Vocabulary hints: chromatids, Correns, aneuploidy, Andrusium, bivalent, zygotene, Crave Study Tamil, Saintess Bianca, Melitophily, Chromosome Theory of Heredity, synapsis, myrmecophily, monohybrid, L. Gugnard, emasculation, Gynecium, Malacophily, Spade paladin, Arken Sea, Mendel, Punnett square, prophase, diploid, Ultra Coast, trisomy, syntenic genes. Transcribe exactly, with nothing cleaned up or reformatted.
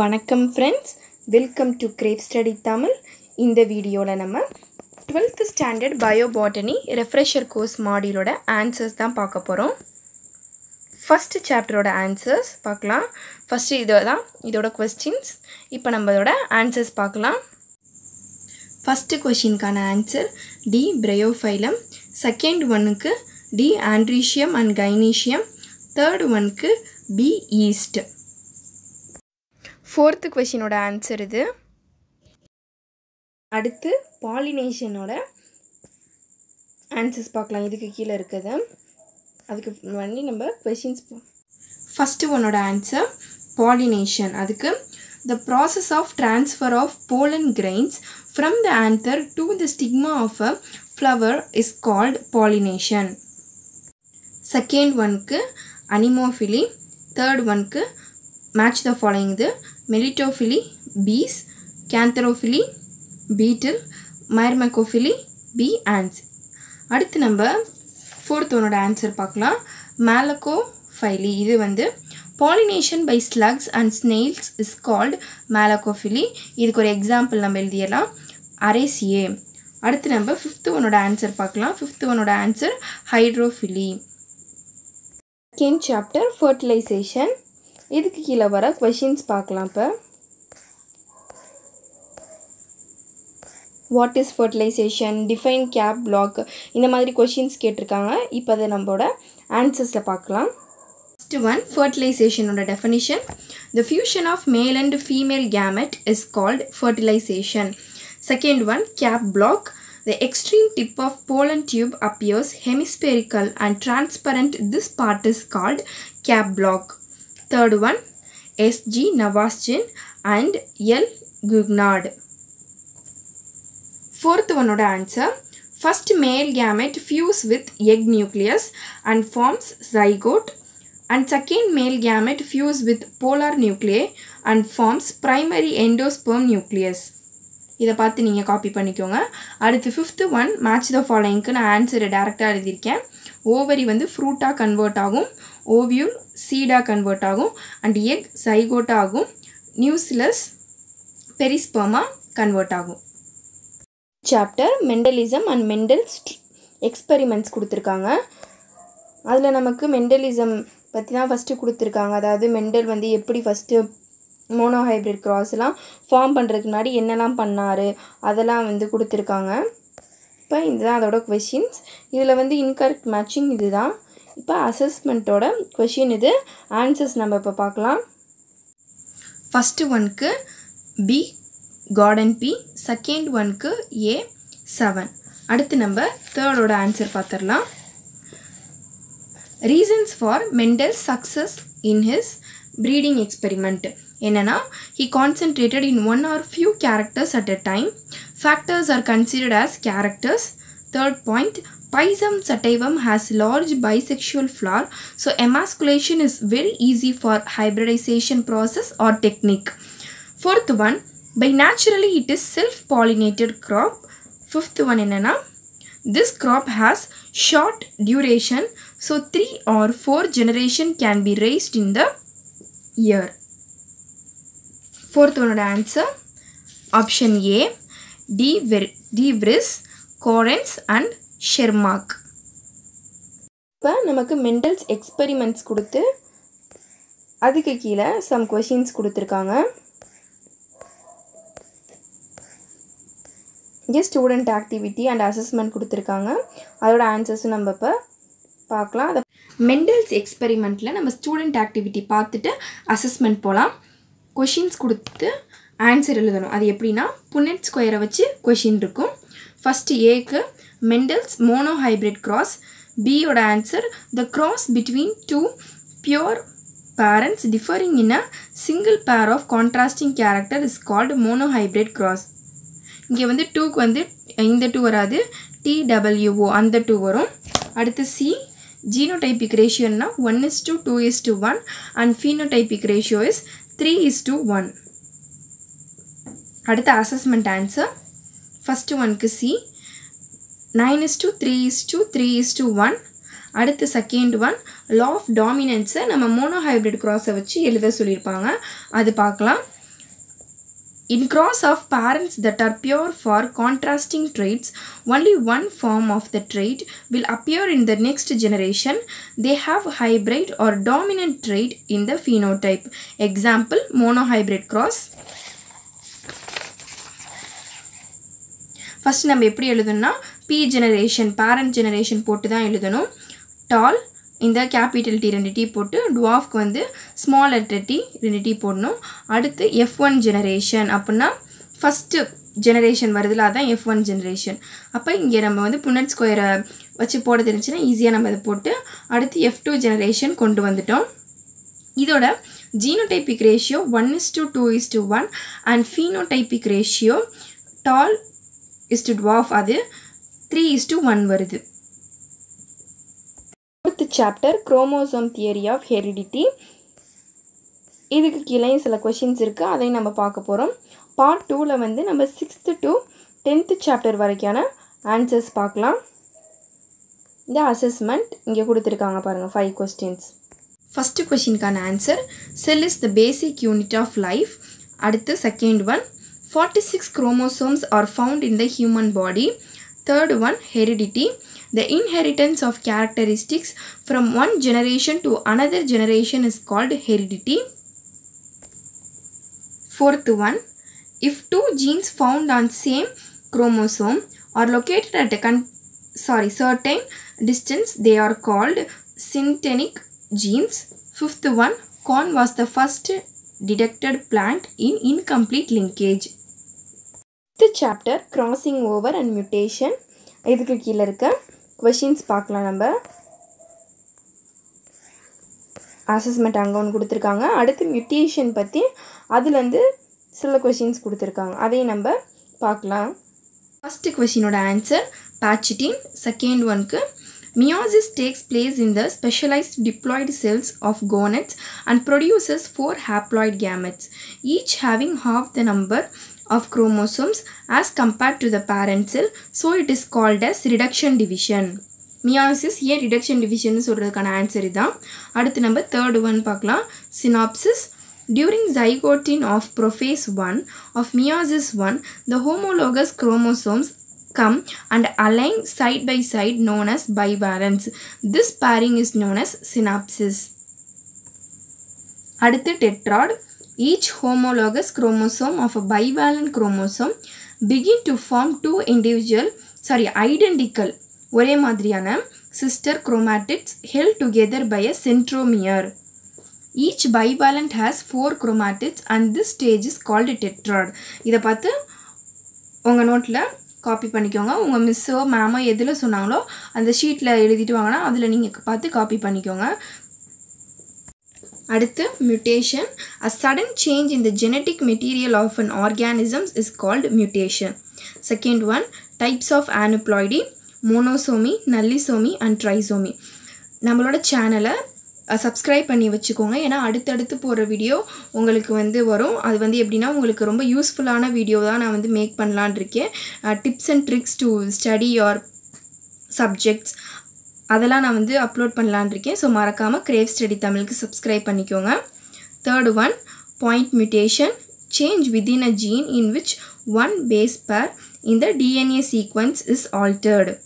வணக்கம் friends, welcome to Crave Study Tamil. இந்த வீடியோல நம்ம twelfth standard biobotany refresher course module ஓட answers தான் பார்க்க போறோம். First chapter ஓட answers பார்க்கலாம். First இதுதான் இதோட questions. இப்போ நம்மளோட answers பார்க்கலாம். First question கான answer D Bryophyllum, second one க்கு D Andrusium and Gynecium, third one க்கு B yeast. Fourth question oda answer idu. அடுத்து pollination oda answers பார்க்கலாம். இதுக்கு கீழ இருக்குது. அதுக்கு வண்ணி நம்ம questions. First one oda answer pollination. அதுக்கு the process of transfer of pollen grains from the anther to the stigma of a flower is called pollination. Second one க்கு aneuploidy, third one க்கு match the following the Melitophily, bees, cantherophily, beetle, myrmecophily, bee ants. அடுத்து நம்ம fourth one answer பார்க்கலாம். Malacophily, இது வந்து pollination by slugs and snails is called malacophily. இதுக்கு ஒரு example நம்ம எழுதிடலாம் அரேசியே. அடுத்து நம்ம fifth one answer பார்க்கலாம். fifth one answer hydrophily. Second chapter fertilization. இதுக்கு கீழே வர questions பார்க்கலாம். இப்போ what is fertilization, define cap block, இந்த மாதிரி questions கேட்டிருக்காங்க. இப்போ அதை நம்மளோட answersல பார்க்கலாம். First one, fertilization oda definition. The fusion of male and female gamete is called fertilization. Second one, cap block. The extreme tip of pollen tube appears hemispherical and transparent. This part is called cap block. Third one, S G Navastin and L. Gugnard. Fourth one oda answer. First male gamete fuse with egg nucleus and forms zygote, and second male gamete fuse with polar nuclei and forms primary endosperm nucleus. இத பார்த்து நீங்க copy பண்ணிக்கோங்க. அடுத்து fifth one, match the following க்கு நான் ஆன்சரை டைரக்டா எழுதி இருக்கேன். ஓவரி வந்து ஃப்ரூட்டா கன்வெர்ட் ஆகும், ஓவியூல் சீடா கன்வெர்ட் ஆகும், அண்ட் எக் சைகோட்டா ஆகும், நியூஸ்லஸ் பெரிஸ்பெர்மா கன்வெர்ட் ஆகும். Chapter Mendelism and Mendel experiments கொடுத்துருக்காங்க. அதில் நமக்கு மெண்டலிசம் பற்றி தான் ஃபஸ்ட்டு கொடுத்துருக்காங்க. அதாவது மெண்டல் வந்து எப்படி ஃபஸ்ட்டு மோனோஹைப்ரிட் க்ராஸ்லாம் ஃபார்ம் பண்ணுறதுக்கு முன்னாடி என்னெல்லாம் பண்ணார் அதெல்லாம் வந்து கொடுத்துருக்காங்க. இப்போ இதுதான் அதோட கொஷின்ஸ். இதில் வந்து இன்கரெக்ட் மேட்சிங் இது தான். இப்போ அசஸ்மெண்ட்டோட கொஷின் இது. ஆன்சர்ஸ் நம்ம இப்போ பார்க்கலாம். ஃபஸ்ட்டு ஒன்க்கு பி கார்டன் பி, செகண்ட் ஒன்க்கு ஏ செவன். அடுத்து நம்ம தேர்டோட ஆன்சர் பார்த்துடலாம். Reasons for Mendel's success in his breeding experiment. என்னன்னா, he concentrated in one or few characters at a time. Factors are considered as characters. Third point, Pisum sativum has large bisexual flower, so emasculation is very easy for hybridization process or technique. Fourth one, by naturally it is self-pollinated crop. Fifth one என்னன்னா, this crop has short duration, so three or four generation can be raised in the year. Fourth one answer option A, De Vries, Correns and Shermack. இப்ப நமக்கு Mendel's experiments கொடுத்து அதுக்கு கீழே some questions கொடுத்துருக்காங்க. இங்கே student activity and assessment கொடுத்துருக்காங்க. அதோட ஆன்சர்ஸும் நம்ம இப்போ பார்க்கலாம். அதை மெண்டல்ஸ் எக்ஸ்பெரிமெண்ட்டில் நம்ம ஸ்டூடெண்ட் ஆக்டிவிட்டி பார்த்துட்டு அசஸ்மெண்ட் போகலாம். கொஷின்ஸ் கொடுத்து ஆன்சர் எழுதணும். அது எப்படின்னா, புன்னெட் ஸ்கொயரை வச்சு கொஷின் இருக்கும். ஃபஸ்ட்டு ஏக்கு மெண்டல்ஸ் மோனோஹைப்ரிட் கிராஸ், பியோட answer the cross between two pure parents differing in a single pair of contrasting character is called monohybrid cross. இங்கே வந்து டூக்கு வந்து இந்த டூ வராது, டி டபிள்யூஓ அந்த டூ வரும். அடுத்து சி ஜீனோடைபிக் ரேஷியோன்னா one is to two is to one and phenotypic ratio is three is to one. அடுத்த அசஸ்மெண்ட் ஆன்சர் ஃபஸ்ட்டு ஒன்க்கு C nine is to three is to three is to one. அடுத்து second one law of டாமினன்ஸை நம்ம monohybrid கிராஸை வச்சு எழுத சொல்லியிருப்பாங்க, அது பார்க்கலாம். In cross of parents that are pure for contrasting traits, only one form of the trait will appear in the next generation. They have hybrid or dominant trait in the phenotype. Example, monohybrid cross. First, we will P generation, parent generation, tall. In the capital T identity போட்டு dwarf க்கு வந்து small letter T identity போடணும். அடுத்து F one generation அப்படினா first generation வருதுல அதான் F one generation. அப்ப இங்க நம்ம வந்து Punnett square வச்சு போட தெரிஞ்சினா ஈஸியா நம்ம இத போட்டு அடுத்து F two generation கொண்டு வந்துட்டோம். இதோட genotypic ratio one is to two is to one and phenotypic ratio tall is to dwarf அது three is to one வருது. Fourth chapter, Chromosome Theory of Heredity. இதுக்கு கீழேயும் சில questions இருக்கு, அதையும் நம்ம பார்க்க போறோம். Part two ல வந்து நம்ம sixth to tenth chapter வரைக்கான answers பார்க்கலாம். இந்த assessment இங்க கொடுத்திருக்காங்க பாருங்க, five questions. First question கான answer, cell is the basic unit of life. அடுத்து second one, forty-six chromosomes are found in the human body. Third one, heredity. The inheritance of characteristics from one generation to another generation is called heredity. Fourth one, if two genes found on same chromosome are located at a con sorry, certain distance, they are called syntenic genes. Fifth one, corn was the first detected plant in incomplete linkage. Fifth chapter, crossing over and mutation. இதுக்கு கீழ இருக்க questions பார்க்கலாம் நம்ம assessment அங்க ஒன்னு கொடுத்திருக்காங்க அடுத்து mutation பத்தி அதுல இருந்து சில questions கொடுத்திருக்காங்க அதை நம்ம பார்க்கலாம் first question ஓட answer patchiting second one க்கு meiosis takes place in the specialized diploid cells of gonads and produces four haploid gametes each having half the number of chromosomes as compared to the parent cell, so it is called as reduction division. Meiosis here reduction division is the answer. Adutha number third one pakla synapsis. During zygotene of prophase one of meiosis one, the homologous chromosomes come and align side by side, known as bivalents. This pairing is known as synapsis. Adutha tetrad. Each homologous chromosome of a bivalent chromosome begin to form two individual, sorry, identical, ஒரே மாதிரியான sister chromatids held together by a centromere. Each bivalent has four chromatids and this stage is called tetrad. இதை பார்த்து உங்கள் நோட்டில் copy பண்ணிக்கோங்க. உங்கள் மிஸ்ஸோ மேமோ எதில் சொன்னாங்களோ அந்த ஷீட்டில் எழுதிட்டு வாங்கினா அதில் நீங்கள் பார்த்து காப்பி பண்ணிக்கோங்க. அடுத்து mutation. A sudden change in the genetic material of an organism is called mutation. Second one, types of aneuploidy, monosomy, nullisomy and trisomy. நம்மளோட சேனலை சப்ஸ்கிரைப் பண்ணி வச்சுக்கோங்க ஏன்னா அடுத்தடுத்து போகிற வீடியோ உங்களுக்கு வந்து வரும் அது வந்து எப்படின்னா உங்களுக்கு ரொம்ப யூஸ்ஃபுல்லான வீடியோ தான் நான் வந்து மேக் பண்ணலான்னு இருக்கேன் tips and tricks to study your subjects அதெல்லாம் நான் வந்து அப்லோட் பண்ணலாம்னு இருக்கேன் சோ மறக்காம Crave Study தமிழுக்கு சப்ஸ்கிரைப் பண்ணிக்கோங்க third one point mutation change within a gene in which one base pair in the D N A sequence is altered